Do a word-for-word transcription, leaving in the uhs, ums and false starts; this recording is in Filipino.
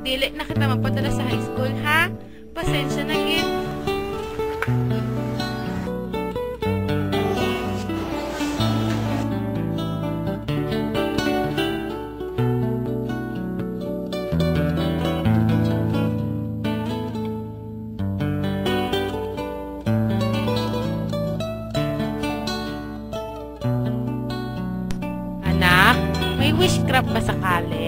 Dili na kita mapadala sa high school, ha? Pasensya na gid. Anak, may wishcraft ba sakali?